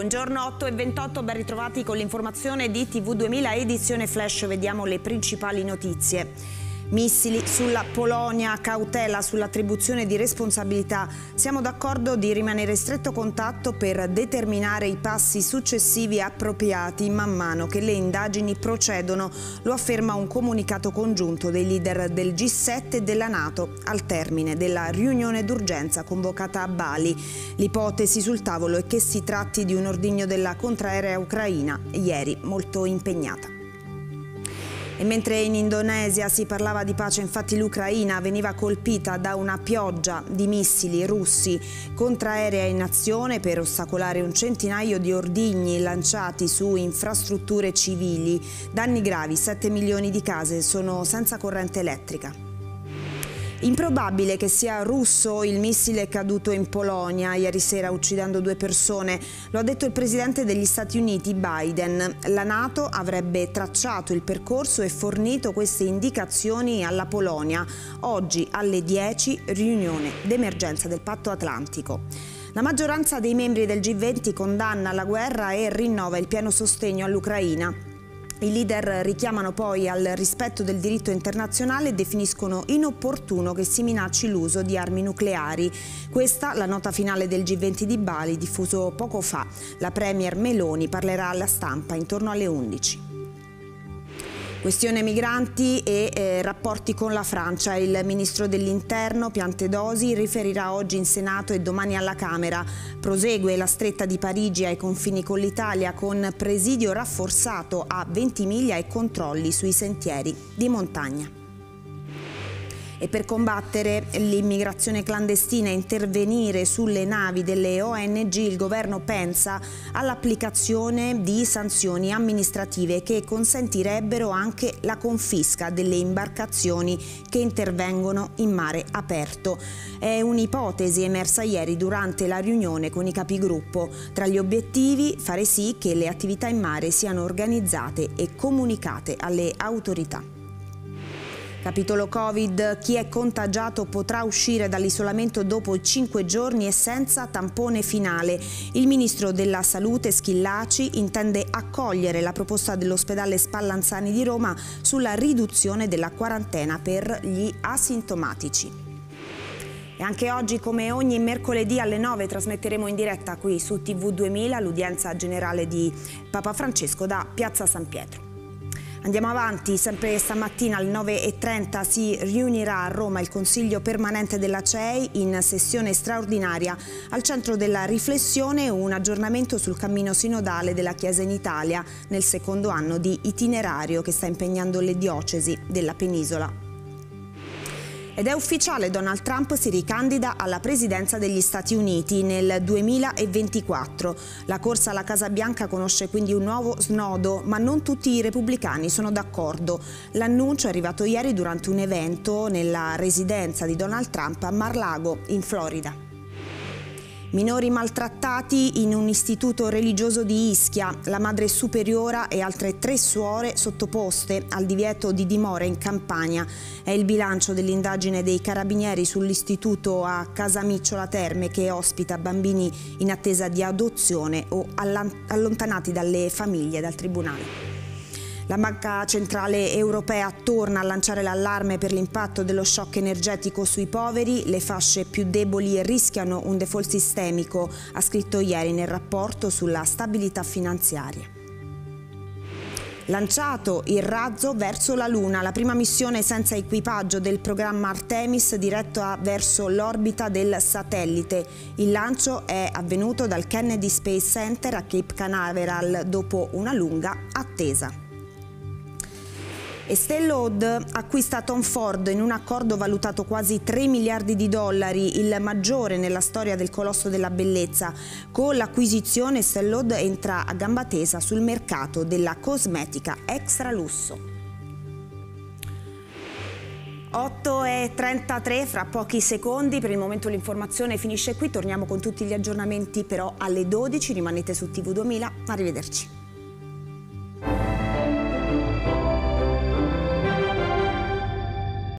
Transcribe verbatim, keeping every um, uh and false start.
Buongiorno otto e ventotto, ben ritrovati con l'informazione di T V duemila edizione Flash. Vediamo le principali notizie. Missili sulla Polonia, cautela sull'attribuzione di responsabilità. Siamo d'accordo di rimanere in stretto contatto per determinare i passi successivi appropriati man mano che le indagini procedono, lo afferma un comunicato congiunto dei leader del G sette e della NATO al termine della riunione d'urgenza convocata a Bali. L'ipotesi sul tavolo è che si tratti di un ordigno della contraerea ucraina, ieri molto impegnata. E mentre in Indonesia si parlava di pace, infatti l'Ucraina veniva colpita da una pioggia di missili russi, contraerea in azione per ostacolare un centinaio di ordigni lanciati su infrastrutture civili. Danni gravi, sette milioni di case sono senza corrente elettrica. Improbabile che sia russo il missile caduto in Polonia ieri sera uccidendo due persone, lo ha detto il presidente degli Stati Uniti Biden. La NATO avrebbe tracciato il percorso e fornito queste indicazioni alla Polonia. Oggi alle dieci riunione d'emergenza del Patto Atlantico. La maggioranza dei membri del G venti condanna la guerra e rinnova il pieno sostegno all'Ucraina. I leader richiamano poi al rispetto del diritto internazionale e definiscono inopportuno che si minacci l'uso di armi nucleari. Questa la nota finale del G venti di Bali, diffuso poco fa. La premier Meloni parlerà alla stampa intorno alle undici. Questione migranti e eh, rapporti con la Francia. Il ministro dell'Interno Piantedosi riferirà oggi in Senato e domani alla Camera. Prosegue la stretta di Parigi ai confini con l'Italia con presidio rafforzato a Ventimiglia e controlli sui sentieri di montagna. E per combattere l'immigrazione clandestina e intervenire sulle navi delle O N G, il governo pensa all'applicazione di sanzioni amministrative che consentirebbero anche la confisca delle imbarcazioni che intervengono in mare aperto. È un'ipotesi emersa ieri durante la riunione con i capigruppo. Tra gli obiettivi, fare sì che le attività in mare siano organizzate e comunicate alle autorità. Capitolo Covid, chi è contagiato potrà uscire dall'isolamento dopo cinque giorni e senza tampone finale. Il ministro della Salute Schillaci intende accogliere la proposta dell'ospedale Spallanzani di Roma sulla riduzione della quarantena per gli asintomatici. E anche oggi, come ogni mercoledì alle nove, trasmetteremo in diretta qui su T V duemila l'udienza generale di Papa Francesco da Piazza San Pietro. Andiamo avanti, sempre stamattina alle nove e trenta si riunirà a Roma il Consiglio Permanente della C E I in sessione straordinaria. Al centro della riflessione un aggiornamento sul cammino sinodale della Chiesa in Italia nel secondo anno di itinerario che sta impegnando le diocesi della penisola. Ed è ufficiale, Donald Trump si ricandida alla presidenza degli Stati Uniti nel duemilaventiquattro. La corsa alla Casa Bianca conosce quindi un nuovo snodo, ma non tutti i repubblicani sono d'accordo. L'annuncio è arrivato ieri durante un evento nella residenza di Donald Trump a Mar Lago, in Florida. Minori maltrattati in un istituto religioso di Ischia. La madre superiora e altre tre suore sottoposte al divieto di dimora in Campania. È il bilancio dell'indagine dei carabinieri sull'istituto a Casamicciola Terme che ospita bambini in attesa di adozione o allontanati dalle famiglie e dal tribunale. La Banca Centrale Europea torna a lanciare l'allarme per l'impatto dello shock energetico sui poveri. Le fasce più deboli rischiano un default sistemico, ha scritto ieri nel rapporto sulla stabilità finanziaria. Lanciato il razzo verso la Luna, la prima missione senza equipaggio del programma Artemis diretta verso l'orbita del satellite. Il lancio è avvenuto dal Kennedy Space Center a Cape Canaveral dopo una lunga attesa. Estée Lauder acquista Tom Ford in un accordo valutato quasi tre miliardi di dollari, il maggiore nella storia del colosso della bellezza. Con l'acquisizione Estée Lauder entra a gamba tesa sul mercato della cosmetica extra lusso. otto e trentatré, fra pochi secondi, per il momento l'informazione finisce qui, torniamo con tutti gli aggiornamenti però alle dodici, rimanete su T V duemila, arrivederci.